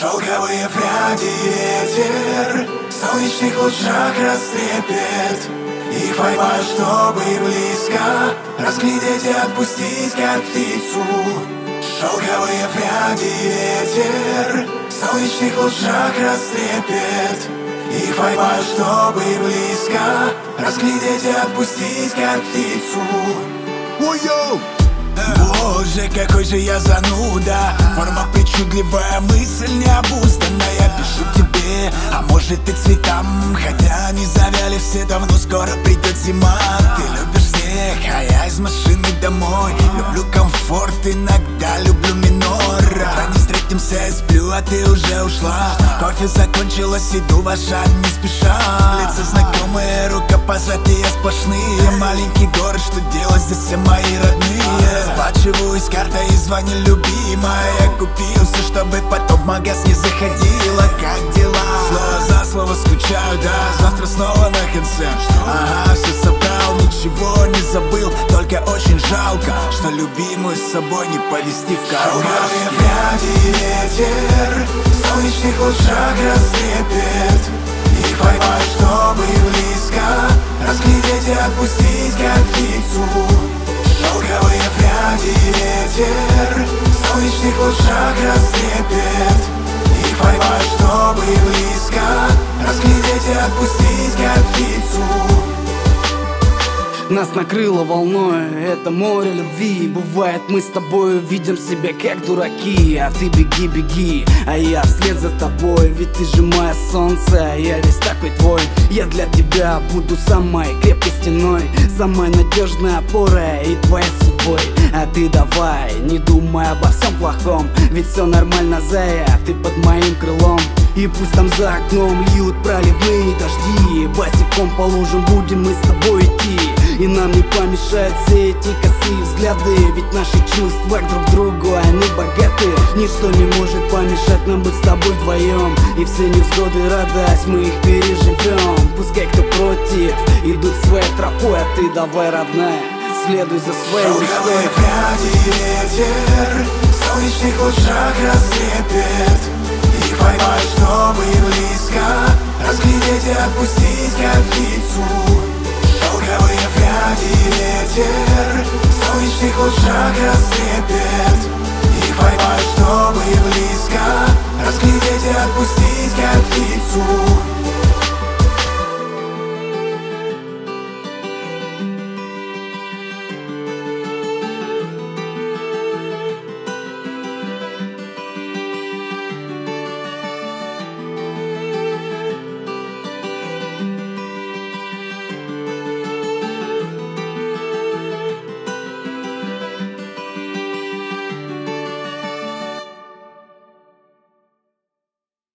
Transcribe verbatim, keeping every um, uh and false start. Шелковые пряди ветер солнечных лучах растрепет. Их поймай, чтобы близко разглядеть и отпустить, как птицу. Шелковые пряди ветер солнечных лучах растрепет. Их поймай, чтобы близко разглядеть и отпустить, как птицу. Ой-йоу! Боже, какой же я зануда. Форма причудливая, мысль необузданная. Пишу тебе, а может и цветам, хотя они завяли все давно, скоро придет зима. Ты любишь всех, а я из машины домой. Люблю комфорт, иногда люблю минор. Когда не встретимся, я сплю, а ты уже ушла. Кофе закончилось, иду ваша не спеша. Лица знакомые, рукопожатия сплошные. Маленький город, что делать здесь все мои родные. Расплачиваюсь картой и звоню любимая. Я купил все, чтобы потом в магаз не заходила. Как дела? Слово за слово скучаю, да. Завтра снова на концерт. Ага, все собрал, ничего не забыл. Только очень жалко, что любимую с собой не повезти в кармашке. Шелковые пряди ветер солнечных лучах рассыпет. Их поймай, чтобы близко разглядеть и отпустить, как птицу. Шелковые пряди ветер солнечных лучах рассыпет. Их поймай, чтобы близко разглядеть и отпустить, как птицу. Нас накрыло волной, это море любви. Бывает, мы с тобой видим себя как дураки. А ты беги, беги, а я вслед за тобой. Ведь ты же мое солнце, я весь такой твой. Я для тебя буду самой крепкой стеной, самой надежной опорой и твоей судьбой. А ты давай, не думай обо всем плохом, ведь все нормально, зая, ты под моим крылом. И пусть там за окном льют проливные дожди, босиком по лужам будем мы с тобой идти. И нам не помешают все эти косые взгляды, ведь наши чувства друг к другу, они богаты. Ничто не может помешать нам быть с тобой вдвоем, и все невзгоды, радость, мы их переживем. Пускай кто против, идут своей тропой, а ты давай, родная, следуй за своей мечтой. Шелковые пряди ветер солнечных лучах рассыпет.